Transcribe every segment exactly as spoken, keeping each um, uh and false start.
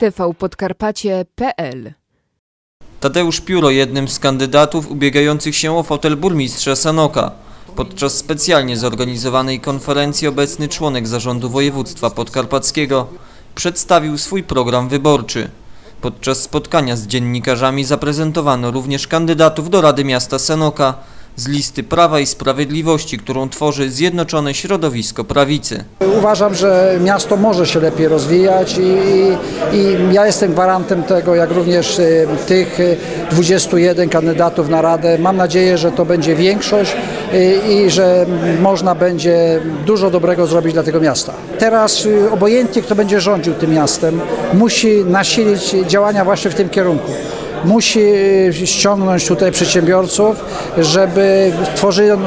t v podkarpacie kropka p l. Tadeusz Pióro, jednym z kandydatów ubiegających się o fotel burmistrza Sanoka. Podczas specjalnie zorganizowanej konferencji obecny członek zarządu województwa podkarpackiego przedstawił swój program wyborczy. Podczas spotkania z dziennikarzami zaprezentowano również kandydatów do Rady Miasta Sanoka z listy Prawa i Sprawiedliwości, którą tworzy Zjednoczone Środowisko Prawicy. Uważam, że miasto może się lepiej rozwijać i, i ja jestem gwarantem tego, jak również tych dwudziestu jeden kandydatów na Radę. Mam nadzieję, że to będzie większość i, i że można będzie dużo dobrego zrobić dla tego miasta. Teraz obojętnie kto będzie rządził tym miastem, musi nasilić działania właśnie w tym kierunku. Musi ściągnąć tutaj przedsiębiorców, żeby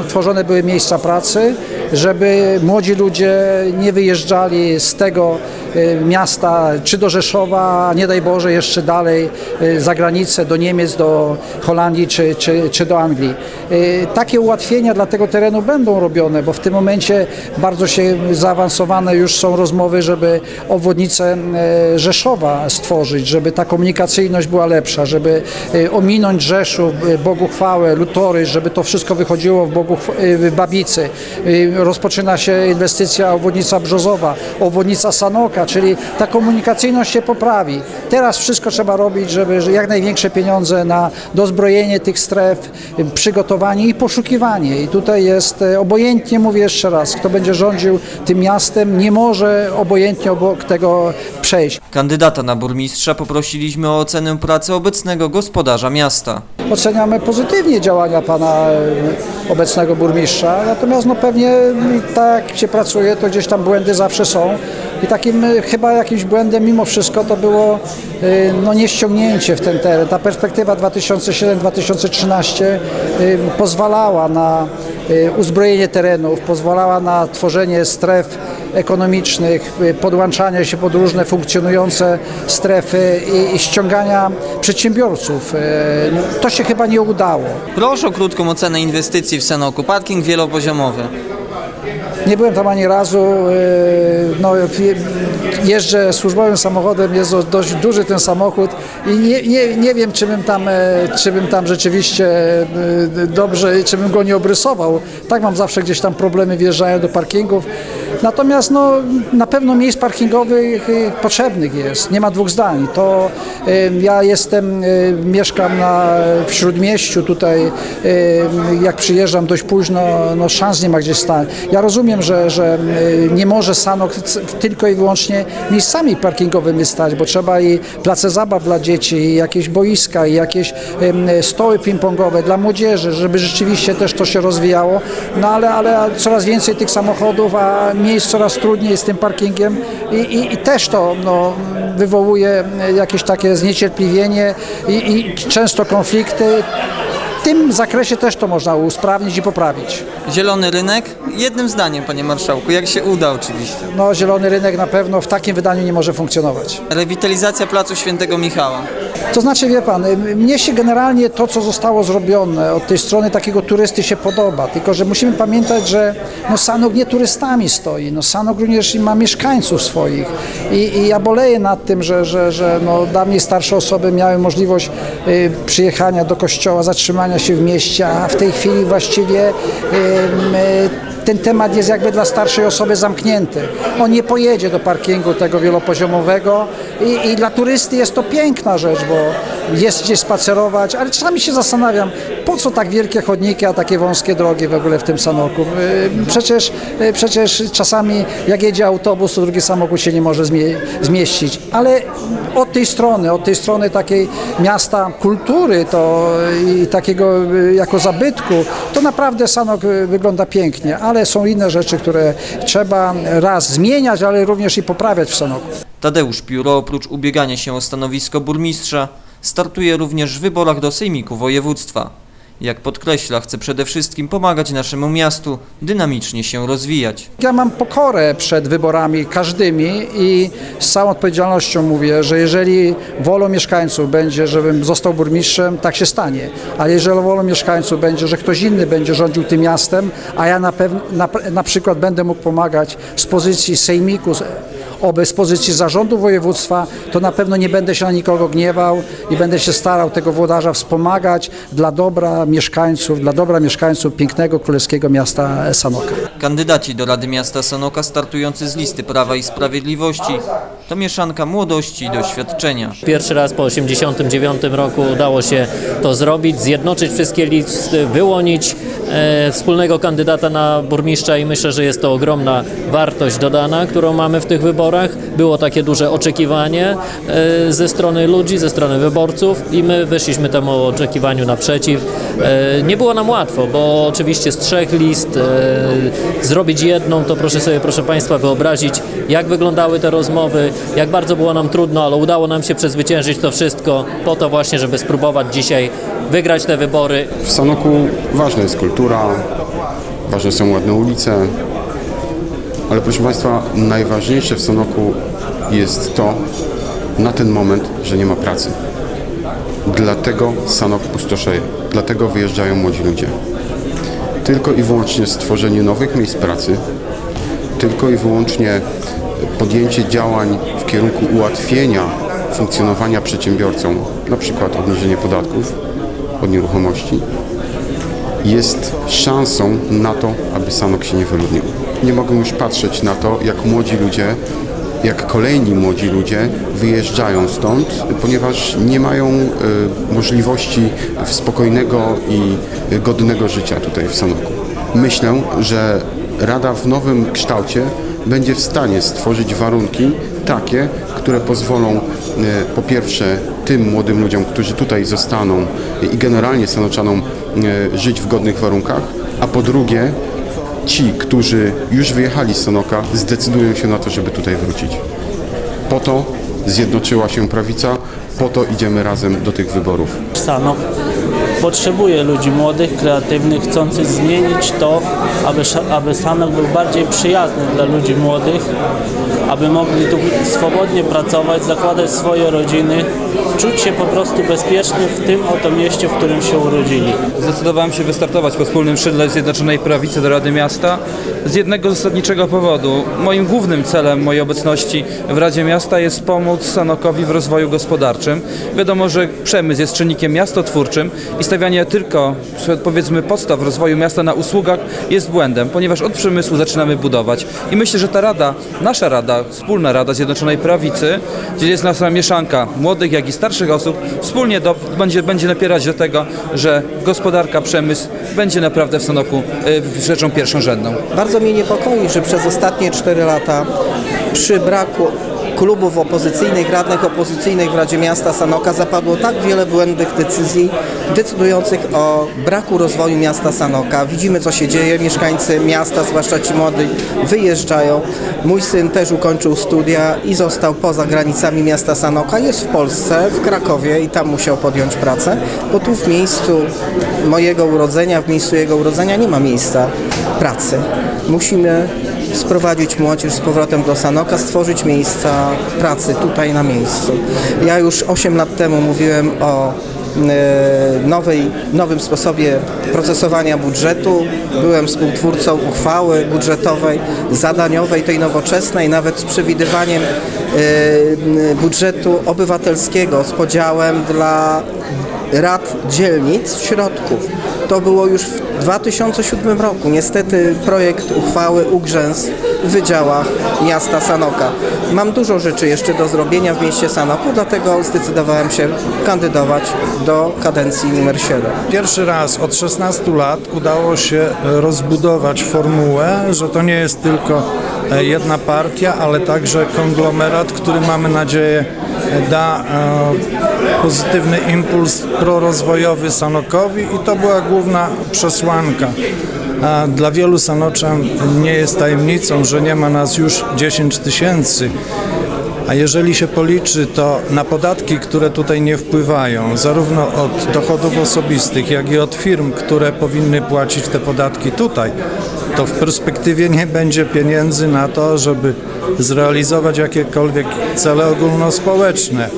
tworzone były miejsca pracy, żeby młodzi ludzie nie wyjeżdżali z tego miasta czy do Rzeszowa, nie daj Boże jeszcze dalej za granicę, do Niemiec, do Holandii czy, czy, czy do Anglii. Takie ułatwienia dla tego terenu będą robione, bo w tym momencie bardzo się zaawansowane już są rozmowy, żeby obwodnicę Rzeszowa stworzyć, żeby ta komunikacyjność była lepsza, żeby żeby ominąć Rzeszów, Boguchwałę, Lutory, żeby to wszystko wychodziło w, Boguchw w Babicy. Rozpoczyna się inwestycja obwodnica Brzozowa, obwodnica Sanoka, czyli ta komunikacyjność się poprawi. Teraz wszystko trzeba robić, żeby jak największe pieniądze na dozbrojenie tych stref, przygotowanie i poszukiwanie. I tutaj jest obojętnie, mówię jeszcze raz, kto będzie rządził tym miastem, nie może obojętnie obok tego przejść. Kandydata na burmistrza poprosiliśmy o ocenę pracy obecnej gospodarza miasta. Oceniamy pozytywnie działania pana obecnego burmistrza, natomiast no pewnie tak jak się pracuje, to gdzieś tam błędy zawsze są i takim chyba jakimś błędem mimo wszystko to było no, nieściągnięcie w ten teren. Ta perspektywa dwa tysiące siódmy do dwa tysiące trzynastego pozwalała na uzbrojenie terenów, pozwalała na tworzenie stref ekonomicznych, podłączania się pod różne funkcjonujące strefy i, i ściągania przedsiębiorców. To się chyba nie udało. Proszę o krótką ocenę inwestycji w Sanoku. Parking wielopoziomowy. Nie byłem tam ani razu. No, jeżdżę służbowym samochodem, jest dość duży ten samochód i nie, nie, nie wiem, czy bym, tam, czy bym tam rzeczywiście dobrze, czy bym go nie obrysował. Tak mam zawsze gdzieś tam problemy, wjeżdżają do parkingów. Natomiast no, na pewno miejsc parkingowych potrzebnych jest, nie ma dwóch zdań. To y, ja jestem, y, mieszkam na, w Śródmieściu, tutaj y, jak przyjeżdżam dość późno, no, szans nie ma gdzieś stać. Ja rozumiem, że, że y, nie może Sanok tylko i wyłącznie miejscami parkingowymi stać, bo trzeba i place zabaw dla dzieci, i jakieś boiska, i jakieś y, stoły ping-pongowe dla młodzieży, żeby rzeczywiście też to się rozwijało, no ale, ale coraz więcej tych samochodów, a miejsc coraz trudniej z tym parkingiem i, i, i też to no, wywołuje jakieś takie zniecierpliwienie i, i często konflikty. W tym zakresie też to można usprawnić i poprawić. Zielony rynek? Jednym zdaniem, panie marszałku, jak się uda oczywiście. No, zielony rynek na pewno w takim wydaniu nie może funkcjonować. Rewitalizacja placu Świętego Michała. To znaczy, wie pan, mnie się generalnie to, co zostało zrobione od tej strony takiego turysty się podoba, tylko że musimy pamiętać, że no, Sanok nie turystami stoi, no, Sanok również ma mieszkańców swoich i, i ja boleję nad tym, że, że, że no, dawniej starsze osoby miały możliwość y, przyjechania do kościoła, zatrzymania się w mieście, a w tej chwili właściwie yy, ten temat jest jakby dla starszej osoby zamknięty. On nie pojedzie do parkingu tego wielopoziomowego i, i dla turysty jest to piękna rzecz, bo jest gdzieś spacerować, ale czasami się zastanawiam, po co tak wielkie chodniki, a takie wąskie drogi w ogóle w tym Sanoku. Przecież, przecież czasami jak jedzie autobus, to drugi samochód się nie może zmie zmieścić. Ale od tej strony, od tej strony takiej miasta kultury to i takiego jako zabytku, to naprawdę Sanok wygląda pięknie, ale są inne rzeczy, które trzeba raz zmieniać, ale również i poprawiać w Sanoku. Tadeusz Pióro oprócz ubiegania się o stanowisko burmistrza startuje również w wyborach do Sejmiku Województwa. Jak podkreśla, chce przede wszystkim pomagać naszemu miastu dynamicznie się rozwijać. Ja mam pokorę przed wyborami każdymi i z całą odpowiedzialnością mówię, że jeżeli wolą mieszkańców będzie, żebym został burmistrzem, tak się stanie. Ale jeżeli wolą mieszkańców będzie, że ktoś inny będzie rządził tym miastem, a ja na, na, na przykład będę mógł pomagać z pozycji sejmiku, oby z pozycji zarządu województwa, to na pewno nie będę się na nikogo gniewał i będę się starał tego włodarza wspomagać dla dobra mieszkańców, dla dobra mieszkańców pięknego królewskiego miasta Sanoka. Kandydaci do Rady Miasta Sanoka startujący z listy Prawa i Sprawiedliwości to mieszanka młodości i doświadczenia. Pierwszy raz po osiemdziesiątym dziewiątym roku udało się to zrobić, zjednoczyć wszystkie listy, wyłonić e, wspólnego kandydata na burmistrza i myślę, że jest to ogromna wartość dodana, którą mamy w tych wyborach. Było takie duże oczekiwanie e, ze strony ludzi, ze strony wyborców i my wyszliśmy temu oczekiwaniu naprzeciw. E, nie było nam łatwo, bo oczywiście z trzech list e, zrobić jedną, to proszę sobie, proszę Państwa, wyobrazić, jak wyglądały te rozmowy, jak bardzo było nam trudno, ale udało nam się przezwyciężyć to wszystko po to właśnie, żeby spróbować dzisiaj wygrać te wybory. W Sanoku ważna jest kultura, ważne są ładne ulice, ale proszę Państwa, najważniejsze w Sanoku jest to na ten moment, że nie ma pracy. Dlatego Sanok pustoszeje, dlatego wyjeżdżają młodzi ludzie. Tylko i wyłącznie stworzenie nowych miejsc pracy, tylko i wyłącznie podjęcie działań w kierunku ułatwienia funkcjonowania przedsiębiorcom, na przykład obniżenie podatków od nieruchomości, jest szansą na to, aby Sanok się nie wyludnił. Nie mogę już patrzeć na to, jak młodzi ludzie, jak kolejni młodzi ludzie wyjeżdżają stąd, ponieważ nie mają y, możliwości spokojnego i godnego życia tutaj w Sanoku. Myślę, że Rada w nowym kształcie będzie w stanie stworzyć warunki takie, które pozwolą po pierwsze tym młodym ludziom, którzy tutaj zostaną i generalnie Sanoczanom żyć w godnych warunkach, a po drugie ci, którzy już wyjechali z Sanoka, zdecydują się na to, żeby tutaj wrócić. Po to zjednoczyła się prawica, po to idziemy razem do tych wyborów. Sanok potrzebuje ludzi młodych, kreatywnych, chcących zmienić to, aby, aby Sanok był bardziej przyjazny dla ludzi młodych, aby mogli tu swobodnie pracować, zakładać swoje rodziny, czuć się po prostu bezpieczny w tym oto mieście, w którym się urodzili. Zdecydowałem się wystartować po wspólnym szydle Zjednoczonej Prawicy do Rady Miasta z jednego zasadniczego powodu. Moim głównym celem mojej obecności w Radzie Miasta jest pomóc Sanokowi w rozwoju gospodarczym. Wiadomo, że przemysł jest czynnikiem miastotwórczym i stawianie tylko, powiedzmy, podstaw rozwoju miasta na usługach jest błędem, ponieważ od przemysłu zaczynamy budować. I myślę, że ta Rada, nasza Rada, wspólna Rada Zjednoczonej Prawicy, gdzie jest nasza mieszanka młodych, jak i starszych osób, wspólnie do, będzie, będzie napierać do tego, że gospodarka, przemysł będzie naprawdę w Sanoku y, rzeczą pierwszorzędną. Bardzo mnie niepokoi, że przez ostatnie cztery lata przy braku klubów opozycyjnych, radnych opozycyjnych w Radzie Miasta Sanoka zapadło tak wiele błędnych decyzji decydujących o braku rozwoju miasta Sanoka. Widzimy, co się dzieje, mieszkańcy miasta, zwłaszcza ci młodzi, wyjeżdżają. Mój syn też ukończył studia i został poza granicami miasta Sanoka. Jest w Polsce, w Krakowie i tam musiał podjąć pracę, bo tu w miejscu mojego urodzenia, w miejscu jego urodzenia nie ma miejsca pracy. Musimy sprowadzić młodzież z powrotem do Sanoka, stworzyć miejsca pracy tutaj na miejscu. Ja już osiem lat temu mówiłem o nowej, nowym sposobie procesowania budżetu. Byłem współtwórcą uchwały budżetowej, zadaniowej, tej nowoczesnej, nawet z przewidywaniem budżetu obywatelskiego z podziałem dla rad dzielnic środków. To było już w dwa tysiące siódmym roku. Niestety projekt uchwały ugrzęzł w wydziałach miasta Sanoka. Mam dużo rzeczy jeszcze do zrobienia w mieście Sanoku, dlatego zdecydowałem się kandydować do kadencji numer siedem. Pierwszy raz od szesnastu lat udało się rozbudować formułę, że to nie jest tylko jedna partia, ale także konglomerat, który, mamy nadzieję, da pozytywny impuls prorozwojowy Sanokowi i to była główna przesłanka. Dla wielu Sanoczan nie jest tajemnicą, że nie ma nas już dziesięć tysięcy, a jeżeli się policzy to na podatki, które tutaj nie wpływają, zarówno od dochodów osobistych, jak i od firm, które powinny płacić te podatki tutaj, to w perspektywie nie będzie pieniędzy na to, żeby zrealizować jakiekolwiek cele ogólnospołeczne.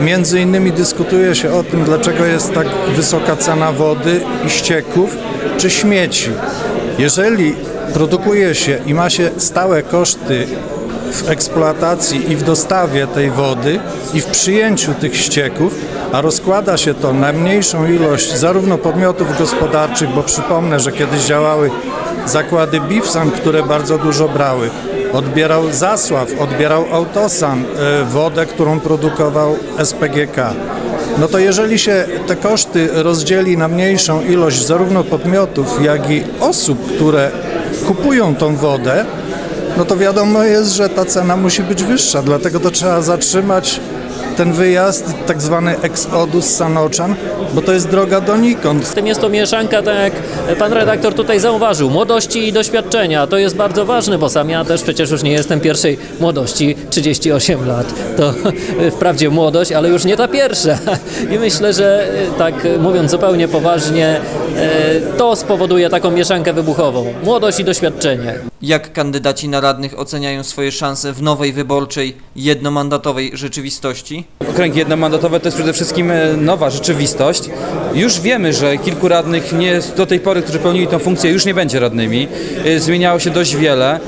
Między innymi dyskutuje się o tym, dlaczego jest tak wysoka cena wody i ścieków czy śmieci. Jeżeli produkuje się i ma się stałe koszty w eksploatacji i w dostawie tej wody i w przyjęciu tych ścieków, a rozkłada się to na mniejszą ilość zarówno podmiotów gospodarczych, bo przypomnę, że kiedyś działały zakłady Bifsan, które bardzo dużo brały. Odbierał Zasław, odbierał Autosan, wodę, którą produkował S P G K. No to jeżeli się te koszty rozdzieli na mniejszą ilość zarówno podmiotów, jak i osób, które kupują tą wodę, no to wiadomo jest, że ta cena musi być wyższa, dlatego to trzeba zatrzymać ten wyjazd, tak zwany exodus Sanoczan, bo to jest droga donikąd. Z tym jest to mieszanka, tak jak pan redaktor tutaj zauważył, młodości i doświadczenia. To jest bardzo ważne, bo sam ja też przecież już nie jestem pierwszej młodości, trzydzieści osiem lat. To wprawdzie młodość, ale już nie ta pierwsza. I myślę, że tak mówiąc zupełnie poważnie, to spowoduje taką mieszankę wybuchową. Młodość i doświadczenie. Jak kandydaci na radnych oceniają swoje szanse w nowej wyborczej, jednomandatowej rzeczywistości? Okręgi jednomandatowe to jest przede wszystkim nowa rzeczywistość. Już wiemy, że kilku radnych nie, do tej pory, którzy pełnili tę funkcję, już nie będzie radnymi. Zmieniało się dość wiele.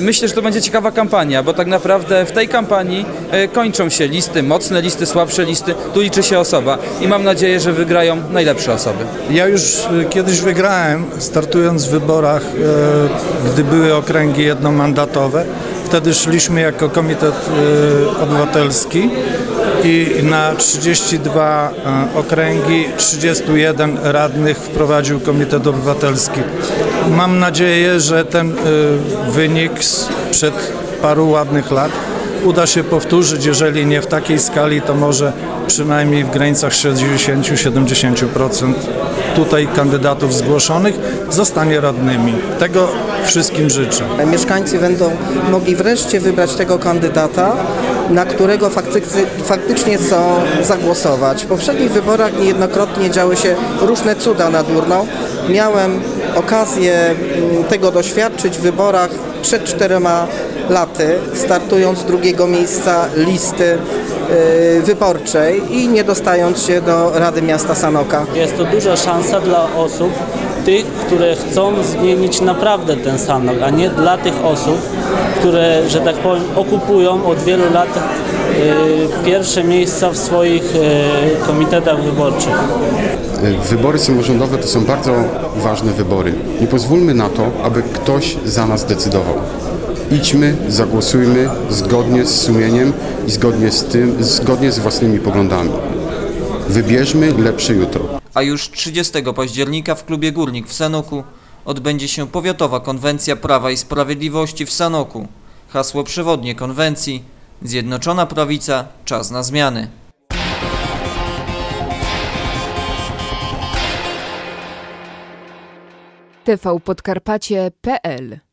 Myślę, że to będzie ciekawa kampania, bo tak naprawdę w tej kampanii kończą się listy, mocne listy, słabsze listy. Tu liczy się osoba i mam nadzieję, że wygrają najlepsze osoby. Ja już kiedyś wygrałem, startując w wyborach, gdy były okręgi jednomandatowe. Wtedy szliśmy jako Komitet Obywatelski i na trzydzieści dwa okręgi trzydziestu jeden radnych wprowadził Komitet Obywatelski. Mam nadzieję, że ten wynik sprzed paru ładnych lat uda się powtórzyć, jeżeli nie w takiej skali, to może przynajmniej w granicach sześćdziesiąt do siedemdziesięciu procent tutaj kandydatów zgłoszonych zostanie radnymi. Tego wszystkim życzę. Mieszkańcy będą mogli wreszcie wybrać tego kandydata, na którego faktycznie, faktycznie chcą zagłosować. W poprzednich wyborach niejednokrotnie działy się różne cuda nad urną. Miałem okazję tego doświadczyć w wyborach przed czterema laty, startując z drugiego miejsca listy yy, wyborczej i nie dostając się do Rady Miasta Sanoka. Jest to duża szansa dla osób, tych, które chcą zmienić naprawdę ten Sanok, a nie dla tych osób, które, że tak powiem, okupują od wielu lat yy, pierwsze miejsca w swoich yy, komitetach wyborczych. Wybory samorządowe to są bardzo ważne wybory. Nie pozwólmy na to, aby ktoś za nas decydował. Idźmy, zagłosujmy zgodnie z sumieniem i zgodnie z tym, zgodnie z własnymi poglądami. Wybierzmy lepsze jutro. A już trzydziestego października w klubie Górnik w Sanoku odbędzie się powiatowa konwencja Prawa i Sprawiedliwości w Sanoku. Hasło przewodnie konwencji: Zjednoczona Prawica, czas na zmiany. T V Podkarpacie kropka p l